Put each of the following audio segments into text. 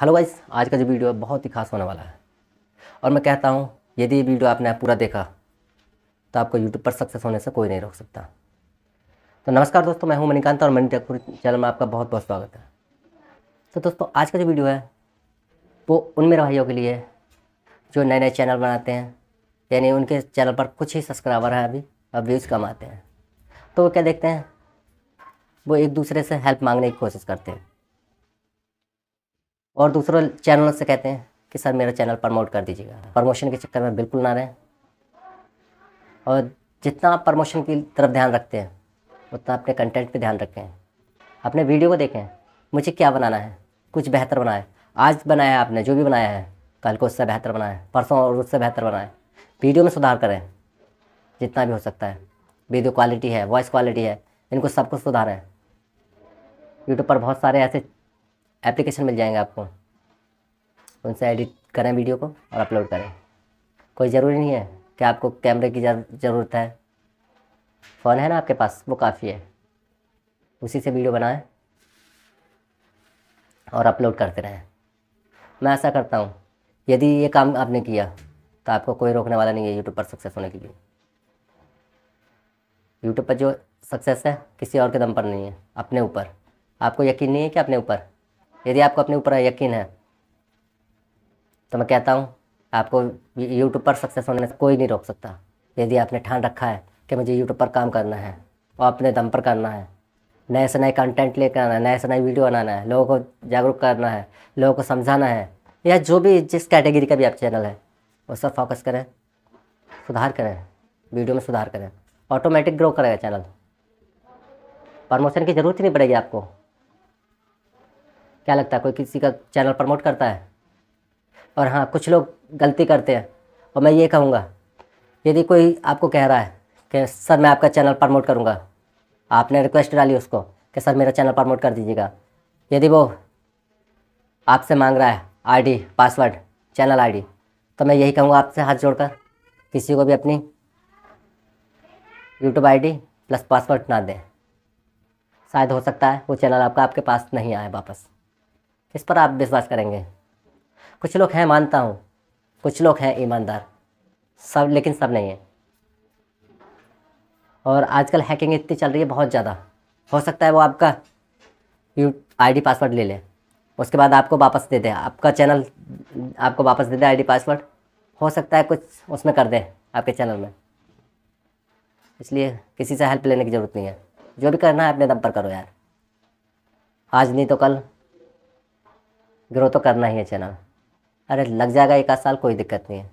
Hello guys, आज का जो वीडियो है बहुत ही खास होने वाला है और मैं कहता हूँ यदि ये वीडियो आपने पूरा देखा तो आपको यूट्यूब पर सक्सेस होने से कोई नहीं रोक सकता। तो नमस्कार दोस्तों, मैं हूँ मनी कांत और मनी चैनल में आपका बहुत बहुत स्वागत है। तो दोस्तों, आज का जो वीडियो है वो उन मेरे भाइयों के लिए जो नए नए चैनल बनाते हैं, यानी उनके चैनल पर कुछ ही सब्सक्राइबर हैं अभी और व्यूज़ कम आते हैं, तो वो क्या देखते हैं, वो एक दूसरे से हेल्प मांगने की कोशिश करते हैं और दूसरों चैनलों से कहते हैं कि सर मेरा चैनल प्रमोट कर दीजिएगा। प्रमोशन के चक्कर में बिल्कुल ना रहें और जितना आप प्रमोशन की तरफ ध्यान रखते हैं उतना अपने कंटेंट पे ध्यान रखें, अपने वीडियो को देखें, मुझे क्या बनाना है, कुछ बेहतर बनाएं। आज बनाया आपने जो भी बनाया है, कल को उससे बेहतर बनाएं, परसों और उससे बेहतर बनाएं, वीडियो में सुधार करें जितना भी हो सकता है। वीडियो क्वालिटी है, वॉइस क्वालिटी है, इनको सब कुछ सुधारें। यूट्यूब पर बहुत सारे ऐसे एप्लीकेशन मिल जाएंगे आपको, उनसे एडिट करें वीडियो को और अपलोड करें। कोई ज़रूरी नहीं है कि आपको कैमरे की ज़रूरत है, फ़ोन है ना आपके पास, वो काफ़ी है, उसी से वीडियो बनाएं और अपलोड करते रहें। मैं ऐसा करता हूँ, यदि ये काम आपने किया तो आपको कोई रोकने वाला नहीं है यूट्यूब पर सक्सेस होने के लिए। यूट्यूब पर जो सक्सेस है किसी और के दम पर नहीं है, अपने ऊपर। आपको यकीन नहीं है कि अपने ऊपर, यदि आपको अपने ऊपर यकीन है तो मैं कहता हूँ आपको यूट्यूब पर सक्सेस होने से कोई नहीं रोक सकता। यदि आपने ठान रखा है कि मुझे यूट्यूब पर काम करना है और अपने दम पर करना है, नए से नए कंटेंट लेकर आना है, नए से नए वीडियो बनाना है, लोगों को जागरूक करना है, लोगों को समझाना है, या जो भी जिस कैटेगरी का भी आप चैनल है उस पर फोकस करें, सुधार करें, वीडियो में सुधार करें, ऑटोमेटिक ग्रो करेगा चैनल। प्रमोशन की ज़रूरत ही नहीं पड़ेगी आपको। क्या लगता है कोई किसी का चैनल प्रमोट करता है? और हाँ, कुछ लोग गलती करते हैं और मैं ये कहूँगा, यदि कोई आपको कह रहा है कि सर मैं आपका चैनल प्रमोट करूँगा, आपने रिक्वेस्ट डाली उसको कि सर मेरा चैनल प्रमोट कर दीजिएगा, यदि वो आपसे मांग रहा है आईडी, पासवर्ड, चैनल आईडी, तो मैं यही कहूँगा आपसे हाथ जोड़कर किसी को भी अपनी यूट्यूब आईडी प्लस पासवर्ड ना दें। शायद हो सकता है वो चैनल आपका आपके पास नहीं आए वापस। इस पर आप विश्वास करेंगे? कुछ लोग हैं, मानता हूँ, कुछ लोग हैं ईमानदार, सब, लेकिन सब नहीं है। और आजकल हैकिंग इतनी चल रही है बहुत ज़्यादा, हो सकता है वो आपका आईडी पासवर्ड ले ले, उसके बाद आपको वापस दे दे, आपका चैनल आपको वापस दे दे आईडी पासवर्ड, हो सकता है कुछ उसमें कर दे आपके चैनल में। इसलिए किसी से हेल्प लेने की ज़रूरत नहीं है, जो भी करना है अपने दम पर करो यार। आज नहीं तो कल ग्रो तो करना ही है चैनल। अरे लग जाएगा एक आध साल, कोई दिक्कत नहीं है,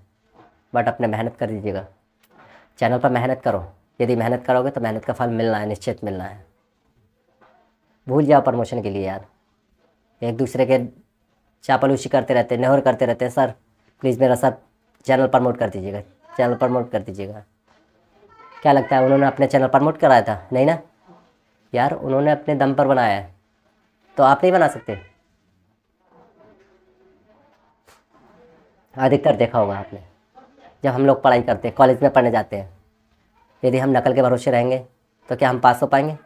बट अपने मेहनत कर दीजिएगा, चैनल पर मेहनत करो। यदि मेहनत करोगे तो मेहनत का फल मिलना है, निश्चित मिलना है। भूल जाओ प्रमोशन के लिए यार, एक दूसरे के चापलूसी करते रहते हैं, नेहर करते रहते हैं, सर प्लीज़ मेरा सर चैनल प्रमोट कर दीजिएगा, चैनल प्रमोट कर दीजिएगा। क्या लगता है उन्होंने अपने चैनल प्रमोट कराया था? नहीं ना यार, उन्होंने अपने दम पर बनाया है, तो आप नहीं बना सकते। अधिकतर देखा होगा आपने, जब हम लोग पढ़ाई करते हैं, कॉलेज में पढ़ने जाते हैं, यदि हम नकल के भरोसे रहेंगे तो क्या हम पास हो पाएंगे?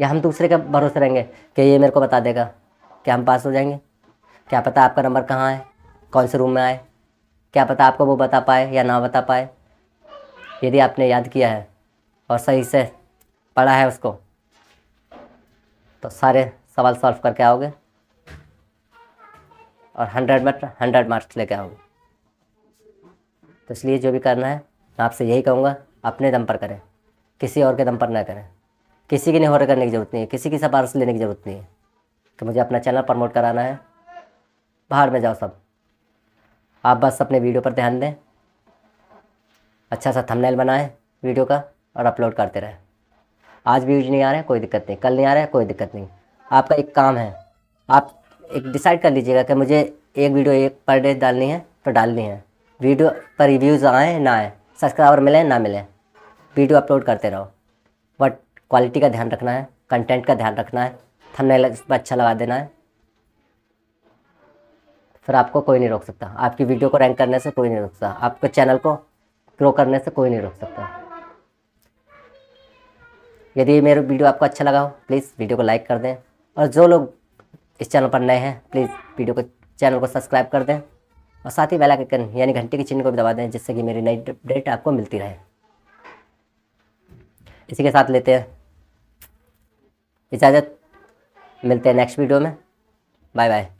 या हम दूसरे के भरोसे रहेंगे कि ये मेरे को बता देगा, क्या हम पास हो जाएंगे? क्या पता आपका नंबर कहाँ है, कौन से रूम में आए, क्या पता आपको वो बता पाए या ना बता पाए। यदि आपने याद किया है और सही से पढ़ा है उसको, तो सारे सवाल सॉल्व करके आओगे और 100 में 100 मार्क्स लेके आओगे। तो इसलिए जो भी करना है मैं आपसे यही कहूँगा, अपने दम पर करें, किसी और के दम पर ना करें। किसी की निहोरे करने की ज़रूरत नहीं है, किसी की सिफारिश लेने की ज़रूरत नहीं है कि मुझे अपना चैनल प्रमोट कराना है। बाहर में जाओ सब, आप बस अपने वीडियो पर ध्यान दें, अच्छा सा थंबनेल बनाएं वीडियो का और अपलोड करते रहें। आज वीडियो नहीं आ रहे कोई दिक्कत नहीं, कल नहीं आ रहे कोई दिक्कत नहीं, आपका एक काम है, आप एक डिसाइड कर लीजिएगा कि मुझे एक वीडियो एक पर डे डालनी है तो डालनी है। वीडियो पर रिव्यूज़ आए ना आए, सब्सक्राइबर मिले ना मिले, वीडियो अपलोड करते रहो, बट क्वालिटी का ध्यान रखना है, कंटेंट का ध्यान रखना है, थंबनेल अच्छा लगा देना है, फिर आपको कोई नहीं रोक सकता। आपकी वीडियो को रैंक करने से कोई नहीं रोक सकता, आपके चैनल को ग्रो करने से कोई नहीं रोक सकता। यदि मेरा वीडियो आपको अच्छा लगा हो प्लीज़ वीडियो को लाइक कर दें और जो लोग इस चैनल पर नए हैं प्लीज़ वीडियो को चैनल को सब्सक्राइब कर दें और साथ ही बेल आइकन यानी घंटे के चिन्ह को भी दबा दें जिससे कि मेरी नई अपडेट आपको मिलती रहे। इसी के साथ लेते हैं इजाज़त, मिलते हैं नेक्स्ट वीडियो में। Bye bye.